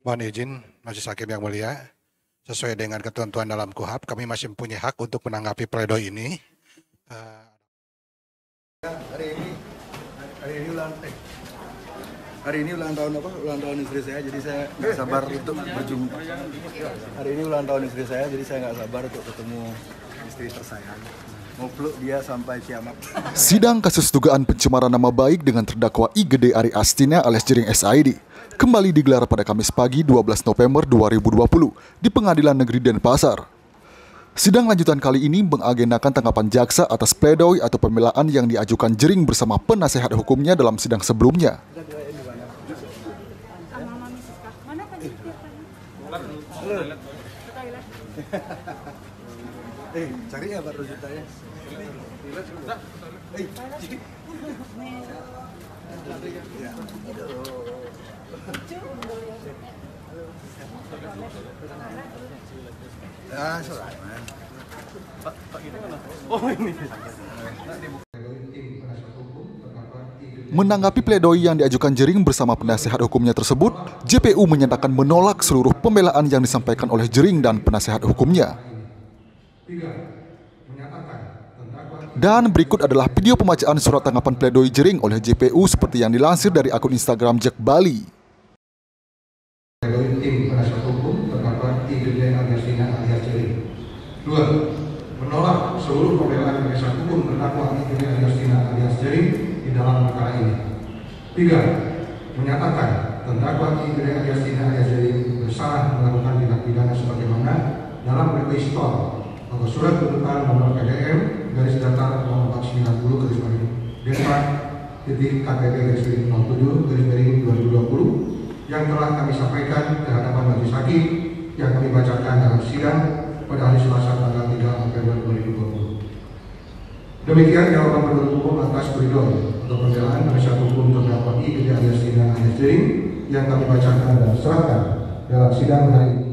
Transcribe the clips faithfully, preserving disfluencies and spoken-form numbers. Mohon izin, Majelis Hakim yang mulia, sesuai dengan ketentuan dalam Kuhap, kami masih mempunyai hak untuk menanggapi pledoi ini. Uh, hari ini, hari ini ulang eh, hari ini ulang tahun apa? Ulang tahun istri saya, jadi saya nggak sabar untuk berjumpa. Hari ini ulang tahun istri saya, jadi saya nggak sabar untuk ketemu istri tersayang. Dia sampai kiamat. Sidang kasus dugaan pencemaran nama baik dengan terdakwa I Gede Ariastina alias Jerinx S I D kembali digelar pada Kamis pagi dua belas November dua ribu dua puluh di Pengadilan Negeri Denpasar. Sidang lanjutan kali ini mengagendakan tanggapan jaksa atas pledoi atau pembelaan yang diajukan Jering bersama penasehat hukumnya dalam sidang sebelumnya. Eh, cari ya, Pak, rujutanya. Menanggapi pledoi yang diajukan Jering bersama penasehat hukumnya tersebut, J P U menyatakan menolak seluruh pembelaan yang disampaikan oleh Jering dan penasehat hukumnya. Dan berikut adalah video pembacaan surat tanggapan pledoi Jering oleh J P U seperti yang dilansir dari akun Instagram J E G Bali. Pledoi tim penasihat hukum terdakwa I Gede Ariastina alias Jering. Dua, menolak seluruh pembelaan penasihat hukum terdakwa I Gede Ariastina alias Jering di dalam perkara ini. Tiga, menyatakan terdakwa I Gede Ariastina alias Jering bersalah melakukan tindak pidana sebagaimana dalam rilis tol atau surat tuntutan nomor K D M garis datar nol empat sembilan nol garis miring Denpasar titik K P P garis miring nol tujuh garis miring dua ribu dua puluh yang telah kami sampaikan ke hadapan majelis hakim yang kami bacakan dalam sidang pada hari Selasa tanggal tiga November dua ribu dua puluh. Demikian jawaban penuntut umum atas pledoi atau pembelaan penasihat hukum terdakwa I Gede Ariastina alias Jering yang kami bacakan dan serahkan dalam sidang hari ini.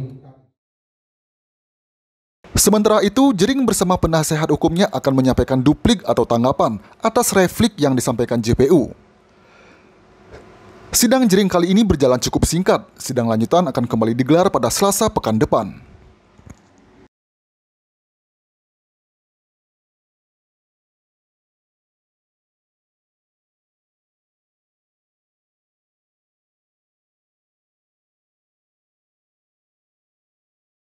Sementara itu, Jering bersama penasehat hukumnya akan menyampaikan duplik atau tanggapan atas reflik yang disampaikan J P U. Sidang Jering kali ini berjalan cukup singkat. Sidang lanjutan akan kembali digelar pada Selasa pekan depan.